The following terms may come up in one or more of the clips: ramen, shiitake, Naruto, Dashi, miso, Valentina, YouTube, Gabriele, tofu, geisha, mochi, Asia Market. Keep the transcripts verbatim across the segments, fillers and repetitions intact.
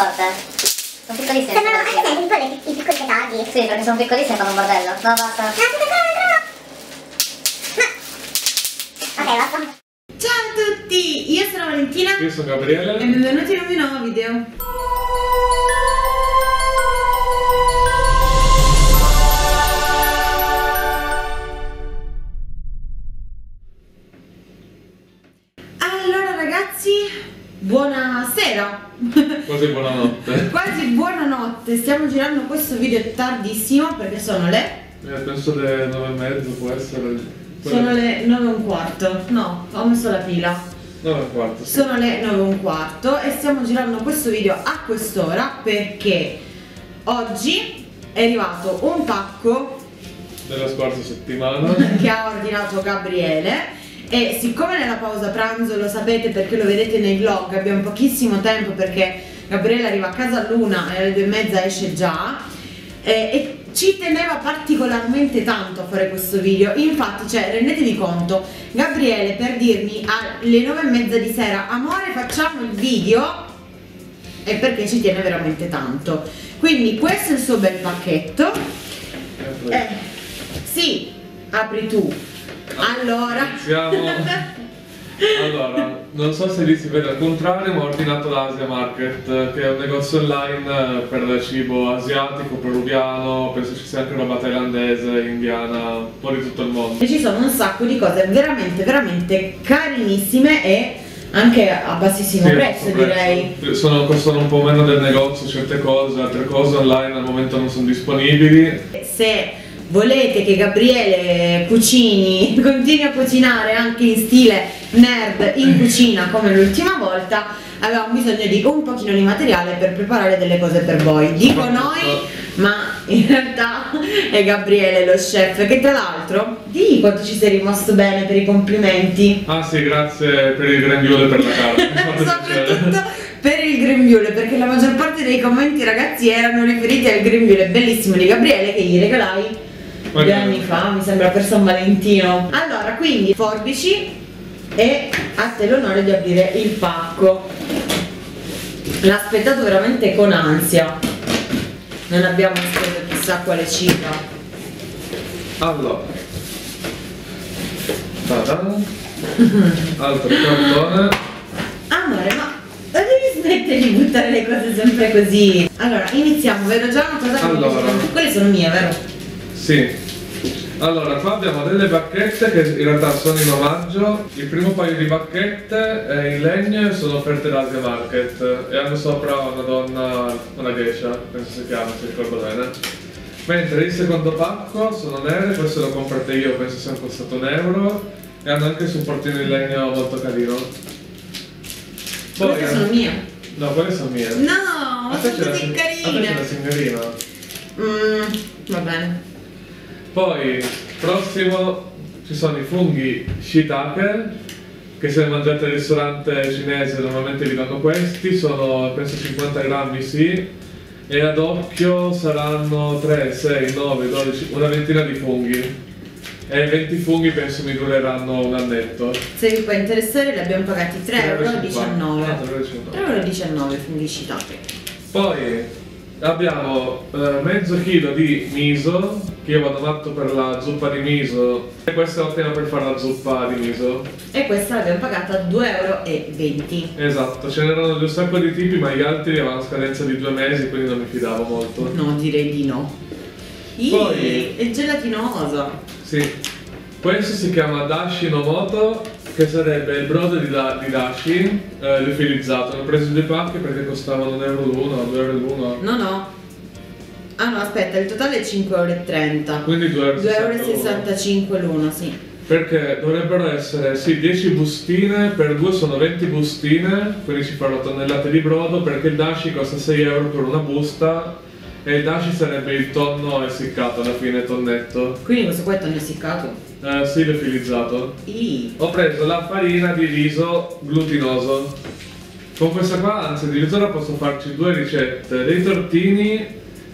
forte. Sono piccolissimi. Sembrano anche sempre tipo le, i piccoli petardi. Sì, perché sono piccolissimi e fanno un bordello. No, basta. No, no, no, no. Ok, basta. Ciao a tutti, io sono Valentina. Io sono Gabriele. E benvenuti in un mio nuovo video. Buonasera! Quasi buonanotte! Quasi buonanotte! Stiamo girando questo video tardissimo perché sono le... Eh, penso le nove e mezzo può essere... Quelle... Sono le nove e un quarto, no, ho messo la pila. nove e un quarto, sì. Sono le nove e un quarto e stiamo girando questo video a quest'ora perché oggi è arrivato un pacco... Della scorsa settimana. Che ha ordinato Gabriele. E siccome nella pausa pranzo, lo sapete perché lo vedete nei vlog, abbiamo pochissimo tempo perché Gabriele arriva a casa all'una e alle due e mezza esce già, e, e ci teneva particolarmente tanto a fare questo video. Infatti, cioè, rendetevi conto, Gabriele per dirmi alle nove e mezza di sera amore facciamo il video è perché ci tiene veramente tanto. Quindi questo è il suo bel pacchetto. Eh, sì, apri tu. Allora, allora, non so se lì si vede al contrario, ma ho ordinato da Asia Market, che è un negozio online per cibo asiatico, peruviano, penso ci sia anche roba thailandese, indiana, un po' di tutto il mondo. E ci sono un sacco di cose veramente, veramente carinissime e anche a bassissimo sì, prezzo, prezzo direi. Sono, costano un po' meno del negozio certe cose, altre cose online al momento non sono disponibili. Se volete che Gabriele cucini, continui a cucinare anche in stile nerd in cucina come l'ultima volta, avevamo bisogno di un pochino di materiale per preparare delle cose per voi. Dico noi, ma in realtà è Gabriele lo chef, che tra l'altro, di quanto ci sei rimasto bene per i complimenti. Ah sì, grazie per il grembiule, per la carta. Soprattutto per il grembiule, perché la maggior parte dei commenti, ragazzi, erano riferiti al grembiule bellissimo di Gabriele che gli regalai due anni fa, mi sembra, per San Valentino. Allora, quindi forbici e a te l'onore di aprire il pacco. L'ho aspettato veramente con ansia, non abbiamo speso chissà quale cifra. Allora, ta-da. Altro cartone. Amore, ma la devi smettere di buttare le cose sempre così. Allora, iniziamo, vedo già una cosa. Allora, quelle sono mie, vero? Sì, allora qua abbiamo delle bacchette che in realtà sono in omaggio. Il primo paio di bacchette è in legno e sono offerte da Asia Market e hanno sopra una donna, una geisha, penso si chiama, se ricordo bene. Mentre il secondo pacco sono nere, questo l'ho comprato io, penso sia costato un euro, e hanno anche il supportino in legno molto carino. Poi, queste sono mie. No, quelle sono mie. No, sono così carine. A te c'è la signorina. Mm, va bene. Poi, prossimo, ci sono i funghi shiitake, che se mangiate al ristorante cinese normalmente vi danno questi, sono penso cinquanta grammi, sì, e ad occhio saranno tre, sei, nove, dodici, una ventina di funghi. E venti funghi penso mi dureranno un annetto. Se vi può interessare li abbiamo pagati tre virgola diciannove euro. tre virgola diciannove euro funghi shiitake. Poi abbiamo eh, mezzo chilo di miso, che io vado matto per la zuppa di miso, e questa è ottima per fare la zuppa di miso, e questa l'abbiamo pagata due e venti euro. Esatto, ce n'erano un sacco di tipi, ma gli altri avevano scadenza di due mesi, quindi non mi fidavo molto. No, direi di no. Ii, poi, è gelatinosa. Sì, questo si chiama Dashi no moto, che sarebbe il brodo di, da di Dashi eh, liofilizzato. Ne ho preso due pacchi perché costavano un euro l'uno, due euro l'uno. No, no. Ah no, aspetta, il totale è cinque e trenta euro. Quindi due e sessantacinque euro l'uno, sì. Perché dovrebbero essere, sì, dieci bustine, per due sono venti bustine, quindi ci fanno tonnellate di brodo, perché il Dashi costa sei euro per una busta. E il dashi sarebbe il tonno essiccato, alla fine tonnetto. Quindi questo qua è tonno essiccato? Eh, sì, liofilizzato. Ii. Ho preso la farina di riso glutinoso. Con questa qua, anzi, addirittura posso farci due ricette. Dei tortini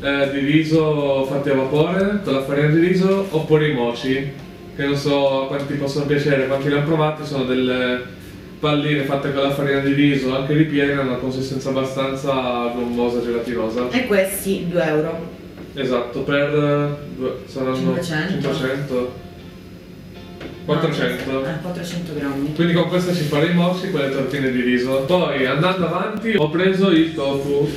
eh, di riso fatti a vapore, con la farina di riso, oppure i mochi, che non so quanti possono piacere, quanti li hanno provati, sono delle... palline fatte con la farina di riso anche ripiena, una consistenza abbastanza gommosa, gelatinosa. E questi due euro. Esatto, per saranno cinquecento. quattrocento. Eh, quattrocento grammi. Quindi con questa ci farei i mochi con le tortine di riso. Poi andando avanti ho preso il tofu.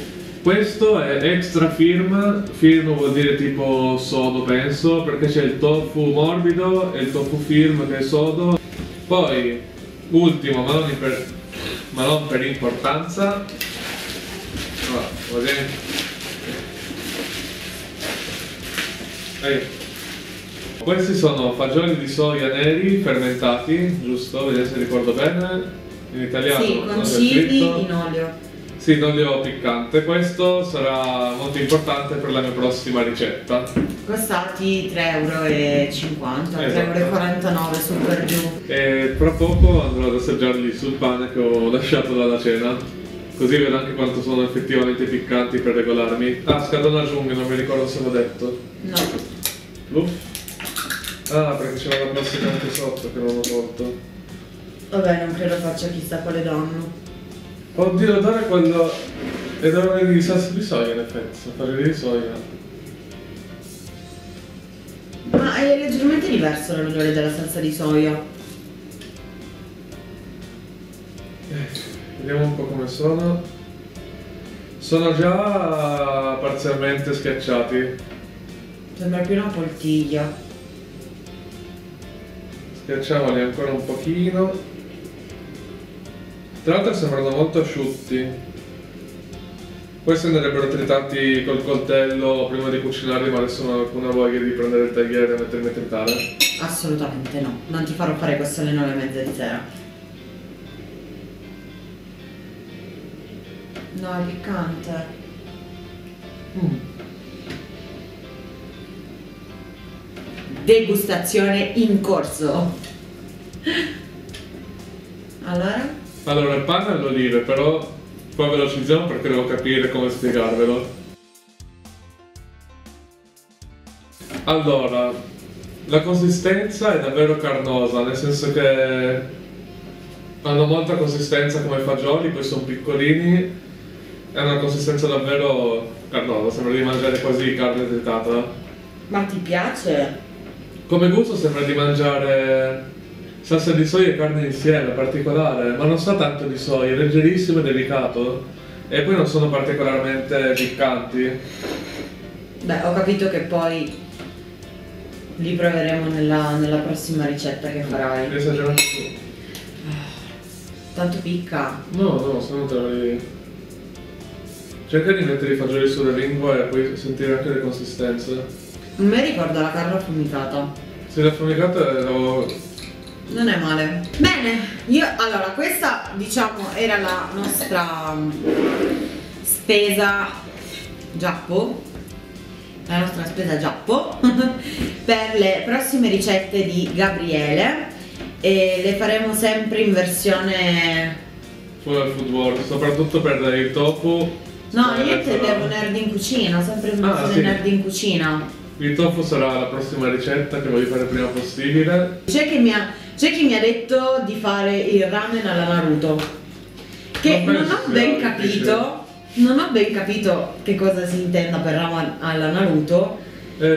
Questo è extra firm, firm vuol dire tipo sodo penso, perché c'è il tofu morbido e il tofu firm che è sodo. Poi, ultimo, ma non per, ma non per importanza, allora, va bene? Ehi. Questi sono fagioli di soia neri fermentati, giusto? Vediamo se ricordo bene. In italiano. Sì, con chili in olio. Sì, in olio piccante. Questo sarà molto importante per la mia prossima ricetta. Costati tre e cinquanta euro, tre e quarantanove euro super giù. E tra poco andrò ad assaggiarli sul pane che ho lasciato dalla cena. Così vedo anche quanto sono effettivamente piccanti per regolarmi. Ah, scatola giunghi, non mi ricordo se l'ho detto. No. Blu? Ah, perché c'era la prossima anche sotto che non ho tolto. Vabbè, non credo faccia chissà quale danno. Oddio, l'odore quando... è odore di salsa di soia in effetti, sapore di soia. Ma è leggermente diverso l'odore della salsa di soia. Eh, vediamo un po' come sono. Sono già parzialmente schiacciati. Sembra più una poltiglia. Schiacciamoli ancora un pochino. Tra l'altro sembrano molto asciutti. Questi andrebbero tritati col coltello prima di cucinarli, ma adesso non ho alcuna voglia di prendere il tagliere e mettermi a tritare. Assolutamente no, non ti farò fare questo alle nove e mezza di sera. No, è piccante. Mm. Degustazione in corso. Allora? Allora il pane all'olive, però poi velocizziamo perché devo capire come spiegarvelo. Allora, la consistenza è davvero carnosa, nel senso che hanno molta consistenza come i fagioli, poi sono piccolini, è una consistenza davvero carnosa, sembra di mangiare quasi carne tritata. Ma ti piace? Come gusto sembra di mangiare salsa di soia e carne insieme, particolare, ma non sa tanto di soia, è leggerissimo e delicato e poi non sono particolarmente piccanti. Beh, ho capito che poi li proveremo nella, nella prossima ricetta che farai. Li assaggerai tu. Tanto picca. No, no, se no te li... Cerca di mettere i fagioli sulla lingua e poi sentire anche le consistenze. A me ricorda la carne affumicata. Se l'affumicata è... non è male. Bene, io allora questa diciamo era la nostra spesa giappo. La nostra spesa giappo per le prossime ricette di Gabriele. E le faremo sempre in versione food world, soprattutto per il tofu. No, niente per nerd in cucina, sempre in versione ah, sì. nerd in cucina. Il tofu sarà la prossima ricetta che voglio fare prima possibile. C'è chi mi ha, c'è chi mi ha detto di fare il ramen alla Naruto. Che non, non ho ben capito, non ho ben capito che cosa si intenda per ramen alla Naruto. È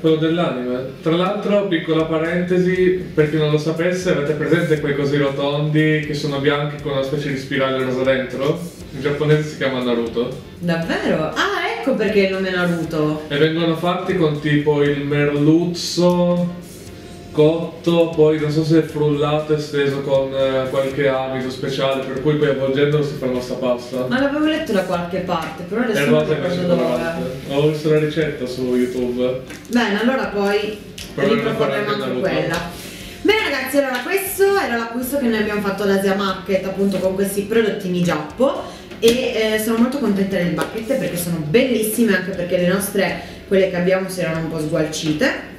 quello dell'anime. Tra l'altro, piccola parentesi, per chi non lo sapesse, avete presente quei cosi rotondi che sono bianchi con una specie di spirale rosa dentro? In giapponese si chiama Naruto. Davvero? Ah, ecco perché il nome Naruto. E vengono fatti con tipo il merluzzo cotto, poi non so se è frullato e steso con qualche abito speciale, per cui poi avvolgendolo si fa la nostra pasta. Ma l'avevo letto da qualche parte, però adesso non ricordo dove. Ho visto la ricetta su YouTube. Bene, allora poi riproporremo anche quella. Bene ragazzi, allora questo era l'acquisto che noi abbiamo fatto ad Asia Market, appunto con questi prodottini giappo. E eh, sono molto contenta del bucket perché sono bellissime, anche perché le nostre, quelle che abbiamo, si erano un po' sgualcite.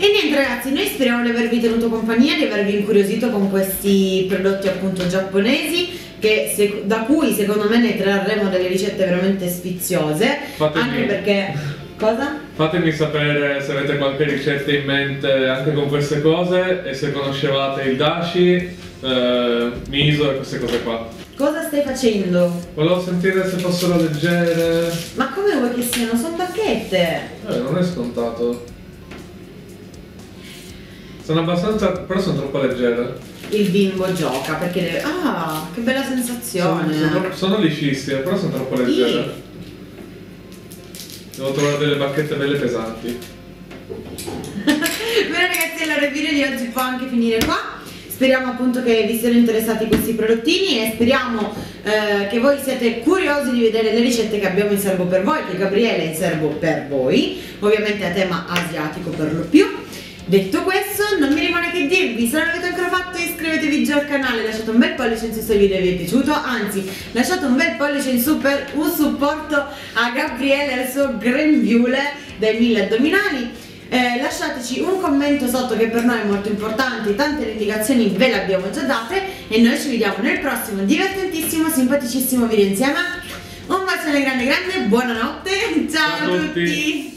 E niente ragazzi, noi speriamo di avervi tenuto compagnia, di avervi incuriosito con questi prodotti appunto giapponesi, che se, da cui secondo me ne trarremo delle ricette veramente sfiziose. Fatemi. Anche perché... cosa? Fatemi sapere se avete qualche ricetta in mente anche con queste cose e se conoscevate il dashi. eh, miso e queste cose qua. Cosa stai facendo? Volevo sentire se fossero leggere. Ma come vuoi che siano? Sono bacchette! Eh, non è scontato. Sono abbastanza... però sono troppo leggere. Il bimbo gioca perché deve... Ah, che bella sensazione! Sono, sono, sono liscissime, però sono troppo leggere. Ii. Devo trovare delle bacchette belle pesanti. Bene ragazzi, allora il video di oggi può anche finire qua. Speriamo appunto che vi siano interessati questi prodottini e speriamo eh, che voi siate curiosi di vedere le ricette che abbiamo in serbo per voi, che Gabriele in serbo per voi, ovviamente a tema asiatico per lo più. Detto questo, non mi rimane che dirvi, se non l'avete ancora fatto iscrivetevi già al canale, lasciate un bel pollice in su se il video vi è piaciuto, anzi lasciate un bel pollice in su per un supporto a Gabriele e al suo grembiule dai mille addominali. Eh, lasciateci un commento sotto che per noi è molto importante, tante le indicazioni ve le abbiamo già date e noi ci vediamo nel prossimo divertentissimo, simpaticissimo video insieme. Un bacione grande grande, buonanotte, ciao, ciao a tutti! tutti.